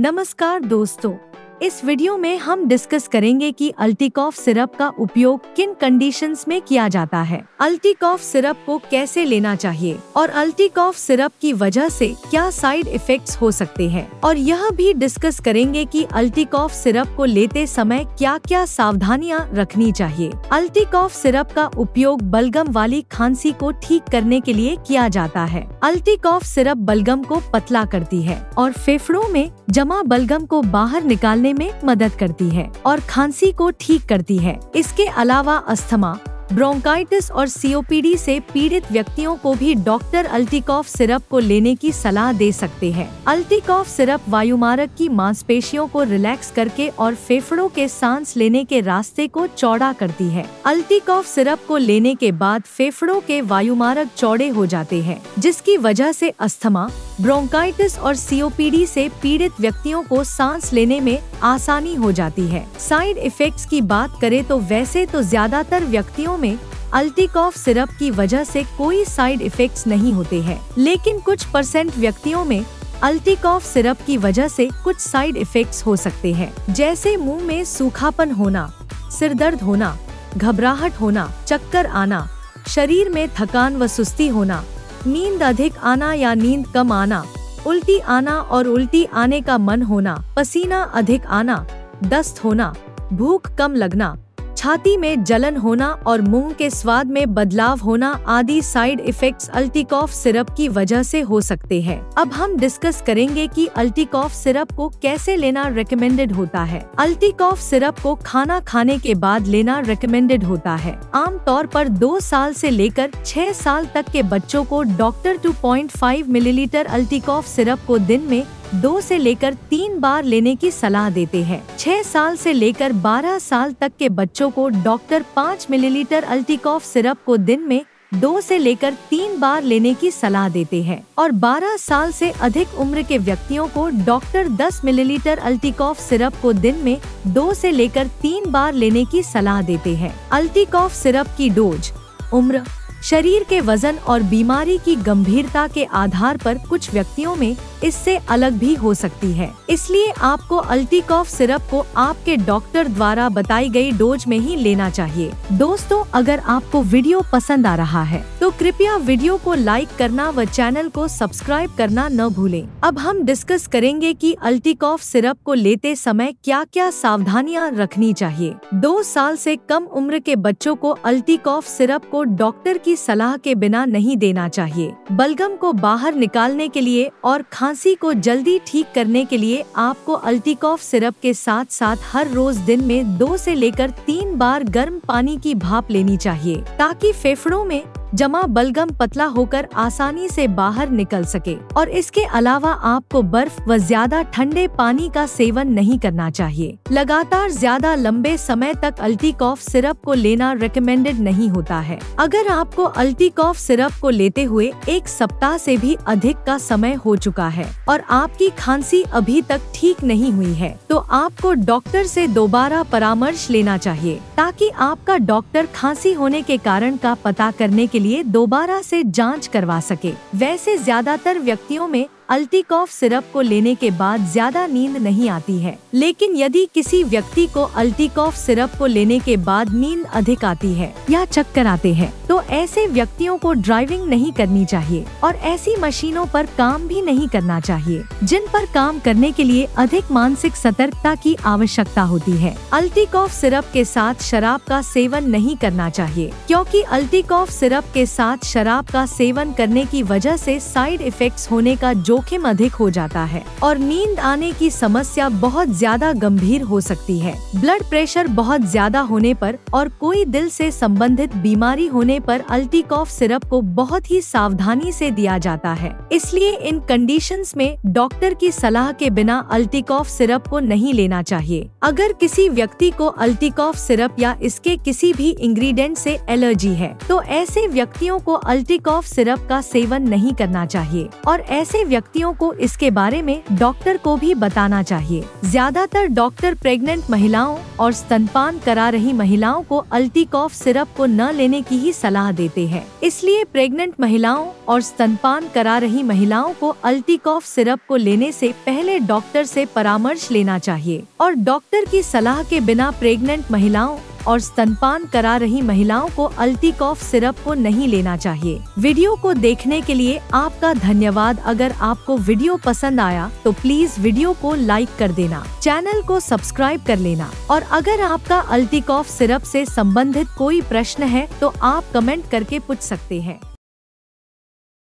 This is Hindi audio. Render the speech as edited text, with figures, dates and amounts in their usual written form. नमस्कार दोस्तों, इस वीडियो में हम डिस्कस करेंगे कि अल्टीकॉफ सिरप का उपयोग किन कंडीशंस में किया जाता है, अल्टीकॉफ सिरप को कैसे लेना चाहिए और अल्टीकॉफ सिरप की वजह से क्या साइड इफेक्ट्स हो सकते हैं। और यह भी डिस्कस करेंगे कि अल्टीकॉफ सिरप को लेते समय क्या क्या सावधानियां रखनी चाहिए। अल्टीकॉफ सिरप का उपयोग बलगम वाली खांसी को ठीक करने के लिए किया जाता है। अल्टीकॉफ सिरप बलगम को पतला करती है और फेफड़ों में जमा बलगम को बाहर निकालने में मदद करती है और खांसी को ठीक करती है। इसके अलावा अस्थमा, ब्रोंकाइटिस और सीओपीडी से पीड़ित व्यक्तियों को भी डॉक्टर अल्टीकॉफ सिरप को लेने की सलाह दे सकते हैं। अल्टीकॉफ सिरप वायुमार्ग की मांसपेशियों को रिलैक्स करके और फेफड़ों के सांस लेने के रास्ते को चौड़ा करती है। अल्टीकॉफ सिरप को लेने के बाद फेफड़ों के वायुमार्ग चौड़े हो जाते हैं, जिसकी वजह से अस्थमा, ब्रोंकाइटिस और सीओपीडी से पीड़ित व्यक्तियों को सांस लेने में आसानी हो जाती है। साइड इफेक्ट्स की बात करें तो वैसे तो ज्यादातर व्यक्तियों में अल्टीकॉफ सिरप की वजह से कोई साइड इफेक्ट्स नहीं होते हैं, लेकिन कुछ % व्यक्तियों में अल्टीकॉफ सिरप की वजह से कुछ साइड इफेक्ट्स हो सकते हैं, जैसे मुंह में सूखापन होना, सिरदर्द होना, घबराहट होना, चक्कर आना, शरीर में थकान व सुस्ती होना, नींद अधिक आना या नींद कम आना, उल्टी आना और उल्टी आने का मन होना, पसीना अधिक आना, दस्त होना, भूख कम लगना, छाती में जलन होना और मुंह के स्वाद में बदलाव होना आदि साइड इफेक्ट्स अल्टीकॉफ सिरप की वजह से हो सकते हैं। अब हम डिस्कस करेंगे कि अल्टीकॉफ सिरप को कैसे लेना रिकमेंडेड होता है। अल्टीकॉफ सिरप को खाना खाने के बाद लेना रिकमेंडेड होता है। आमतौर पर 2 साल से लेकर 6 साल तक के बच्चों को डॉक्टर 2.5 मिलीलीटर अल्टीकॉफ सिरप को दिन में 2 से लेकर 3 बार लेने की सलाह देते हैं। 6 साल से लेकर 12 साल तक के बच्चों को डॉक्टर 5 मिलीलीटर अल्टीकॉफ सिरप को दिन में 2 से लेकर 3 बार लेने की सलाह देते हैं और 12 साल से अधिक उम्र के व्यक्तियों को डॉक्टर 10 मिलीलीटर अल्टीकॉफ सिरप को दिन में 2 से लेकर 3 बार लेने की सलाह देते हैं। अल्टीकॉफ सिरप की डोज उम्र, शरीर के वजन और बीमारी की गंभीरता के आधार पर कुछ व्यक्तियों में इससे अलग भी हो सकती है, इसलिए आपको अल्टीकॉफ सिरप को आपके डॉक्टर द्वारा बताई गई डोज में ही लेना चाहिए। दोस्तों, अगर आपको वीडियो पसंद आ रहा है तो कृपया वीडियो को लाइक करना व चैनल को सब्सक्राइब करना न भूलें। अब हम डिस्कस करेंगे कि अल्टीकॉफ सिरप को लेते समय क्या क्या सावधानियां रखनी चाहिए। 2 साल से कम उम्र के बच्चों को अल्टीकॉफ सिरप को डॉक्टर की सलाह के बिना नहीं देना चाहिए। बलगम को बाहर निकालने के लिए और खांसी को जल्दी ठीक करने के लिए आपको अल्टीकॉफ सिरप के साथ साथ हर रोज दिन में 2 से लेकर 3 बार गर्म पानी की भाप लेनी चाहिए, ताकि फेफड़ों में जमा बलगम पतला होकर आसानी से बाहर निकल सके। और इसके अलावा आपको बर्फ व ज्यादा ठंडे पानी का सेवन नहीं करना चाहिए। लगातार ज्यादा लंबे समय तक अल्टीकॉफ सिरप को लेना रिकमेंडेड नहीं होता है। अगर आपको अल्टीकॉफ सिरप को लेते हुए 1 सप्ताह से भी अधिक का समय हो चुका है और आपकी खांसी अभी तक ठीक नहीं हुई है तो आपको डॉक्टर से दोबारा परामर्श लेना चाहिए, ताकि आपका डॉक्टर खांसी होने के कारण का पता करने के लिए दोबारा से जांच करवा सके। वैसे ज्यादातर व्यक्तियों में अल्टीकॉफ सिरप को लेने के बाद ज्यादा नींद नहीं आती है, लेकिन यदि किसी व्यक्ति को अल्टीकॉफ सिरप को लेने के बाद नींद अधिक आती है या चक्कर आते हैं तो ऐसे व्यक्तियों को ड्राइविंग नहीं करनी चाहिए और ऐसी मशीनों पर काम भी नहीं करना चाहिए जिन पर काम करने के लिए अधिक मानसिक सतर्कता की आवश्यकता होती है। अल्टीकॉफ सिरप के साथ शराब का सेवन नहीं करना चाहिए, क्योंकि अल्टीकॉफ सिरप के साथ शराब का सेवन करने की वजह से साइड इफेक्ट्स होने का जोखिम अधिक हो जाता है और नींद आने की समस्या बहुत ज्यादा गंभीर हो सकती है। ब्लड प्रेशर बहुत ज्यादा होने पर और कोई दिल से संबंधित बीमारी होने पर अल्टीकॉफ सिरप को बहुत ही सावधानी से दिया जाता है, इसलिए इन कंडीशंस में डॉक्टर की सलाह के बिना अल्टीकॉफ सिरप को नहीं लेना चाहिए। अगर किसी व्यक्ति को अल्टीकॉफ सिरप या इसके किसी भी इंग्रेडिएंट से एलर्जी है तो ऐसे व्यक्तियों को अल्टीकॉफ सिरप का सेवन नहीं करना चाहिए और ऐसे व्यक्तियों को इसके बारे में डॉक्टर को भी बताना चाहिए। ज्यादातर डॉक्टर प्रेग्नेंट महिलाओं और स्तनपान करा रही महिलाओं को अल्टीकॉफ सिरप को न लेने की ही सलाह देते हैं, इसलिए प्रेग्नेंट महिलाओं और स्तनपान करा रही महिलाओं को अल्टीकॉफ सिरप को लेने से पहले डॉक्टर से परामर्श लेना चाहिए और डॉक्टर की सलाह के बिना प्रेग्नेंट महिलाओं और स्तनपान करा रही महिलाओं को अल्टीकॉफ सिरप को नहीं लेना चाहिए। वीडियो को देखने के लिए आपका धन्यवाद। अगर आपको वीडियो पसंद आया तो प्लीज वीडियो को लाइक कर देना, चैनल को सब्सक्राइब कर लेना और अगर आपका अल्टीकॉफ सिरप से संबंधित कोई प्रश्न है तो आप कमेंट करके पूछ सकते हैं।